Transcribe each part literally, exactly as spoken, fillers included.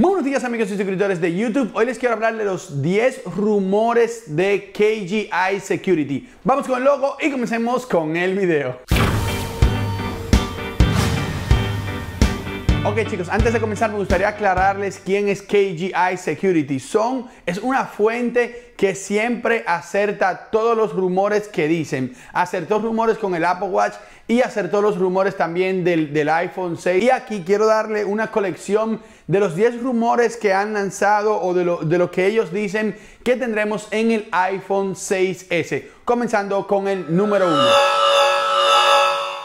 Muy buenos días amigos y suscriptores de YouTube. Hoy les quiero hablar de los diez rumores de K G I Security. Vamos con el logo y comencemos con el video. Ok chicos, antes de comenzar me gustaría aclararles quién es K G I Security. Son, es una fuente que siempre acerta todos los rumores que dicen. Acertó rumores con el Apple Watch y acertó los rumores también del, del iPhone seis. Y aquí quiero darle una colección de los diez rumores que han lanzado o de lo, de lo que ellos dicen que tendremos en el iPhone seis ese. Comenzando con el número uno.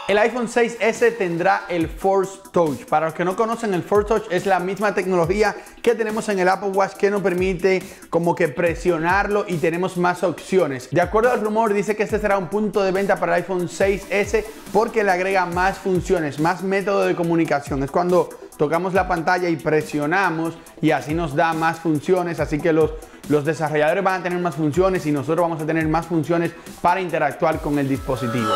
El iPhone seis ese tendrá el Force Touch. Para los que no conocen, el Force Touch es la misma tecnología que tenemos en el Apple Watch que nos permite como que presionarlo y tenemos más opciones. De acuerdo al rumor, dice que este será un punto de venta para el iPhone seis ese porque le agrega más funciones, más método de comunicación. Es cuando tocamos la pantalla y presionamos y así nos da más funciones, así que los... Los desarrolladores van a tener más funciones y nosotros vamos a tener más funciones para interactuar con el dispositivo.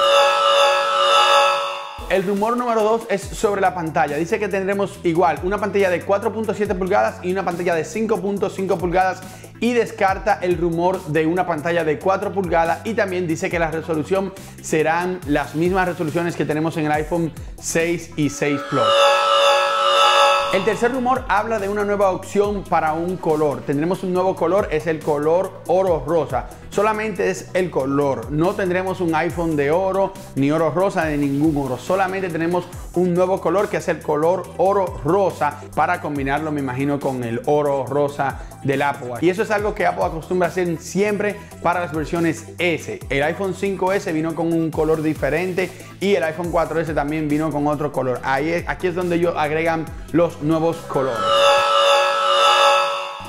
El rumor número dos es sobre la pantalla. Dice que tendremos igual una pantalla de cuatro punto siete pulgadas y una pantalla de cinco punto cinco pulgadas y descarta el rumor de una pantalla de cuatro pulgadas y también dice que la resolución serán las mismas resoluciones que tenemos en el iPhone seis y seis Plus. El tercer rumor habla de una nueva opción para un color. Tendremos un nuevo color, es el color oro rosa. Solamente es el color. No tendremos un iPhone de oro, ni oro rosa, de ningún oro. Solamente tenemos un nuevo color que es el color oro rosa para combinarlo, me imagino, con el oro rosa del Apple Watch. Y eso es algo que Apple acostumbra a hacer siempre para las versiones S. El iPhone cinco ese vino con un color diferente y el iPhone cuatro ese también vino con otro color. Ahí es, aquí es donde ellos agregan los nuevos colores.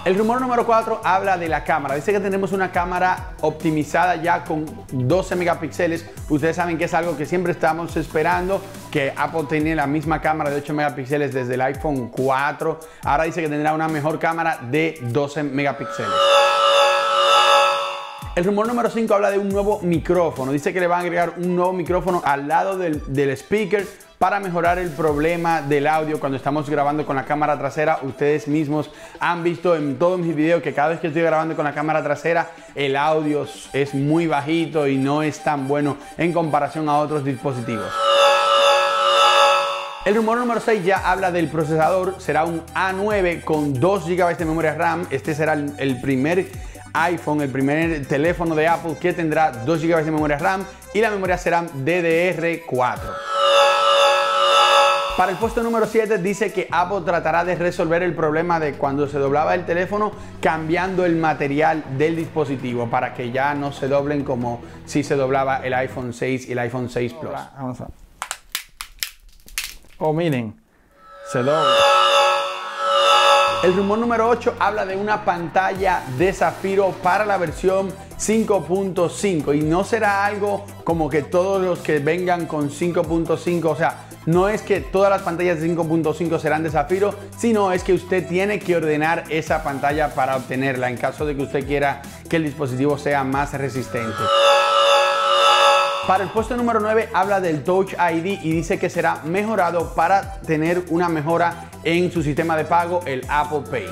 El rumor número cuatro habla de la cámara. Dice que tenemos una cámara optimizada ya con doce megapíxeles. Ustedes saben que es algo que siempre estamos esperando, que Apple tiene la misma cámara de ocho megapíxeles desde el iPhone cuatro. Ahora dice que tendrá una mejor cámara de doce megapíxeles. El rumor número cinco habla de un nuevo micrófono. Dice que le van a agregar un nuevo micrófono al lado del, del speaker para mejorar el problema del audio cuando estamos grabando con la cámara trasera. Ustedes mismos han visto en todos mis videos que cada vez que estoy grabando con la cámara trasera el audio es muy bajito y no es tan bueno en comparación a otros dispositivos. El rumor número seis ya habla del procesador. Será un A nueve con dos gigabytes de memoria RAM. Este será el, el primer iPhone, el primer teléfono de Apple que tendrá dos gigabytes de memoria RAM y la memoria será D D R cuatro. Para el puesto número siete dice que Apple tratará de resolver el problema de cuando se doblaba el teléfono cambiando el material del dispositivo para que ya no se doblen como si se doblaba el iPhone seis y el iPhone seis Plus. Hola, vamos a... Oh, miren, se dobla. El rumor número ocho habla de una pantalla de Zafiro para la versión cinco punto cinco y no será algo como que todos los que vengan con cinco punto cinco, o sea, no es que todas las pantallas de cinco punto cinco serán de Zafiro, sino es que usted tiene que ordenar esa pantalla para obtenerla en caso de que usted quiera que el dispositivo sea más resistente. Para el puesto número nueve habla del Touch I D y dice que será mejorado para tener una mejora en su sistema de pago, el Apple Pay.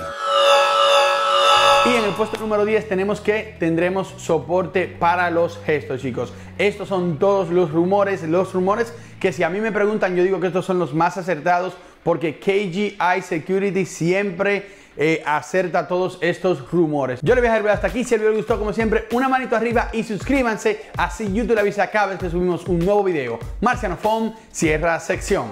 Y en el puesto número diez tenemos que tendremos soporte para los gestos, chicos. Estos son todos los rumores, los rumores que si a mí me preguntan yo digo que estos son los más acertados porque K G I Security siempre... Eh, acerta todos estos rumores. Yo les voy a dejar el video hasta aquí. Si el video les gustó, como siempre, una manito arriba y suscríbanse. Así YouTube le avisa cada vez que subimos un nuevo video. Marcianofón, cierra sección.